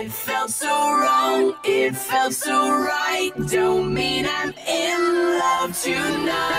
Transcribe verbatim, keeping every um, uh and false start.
It felt so wrong, it felt so right. Don't mean I'm in love tonight.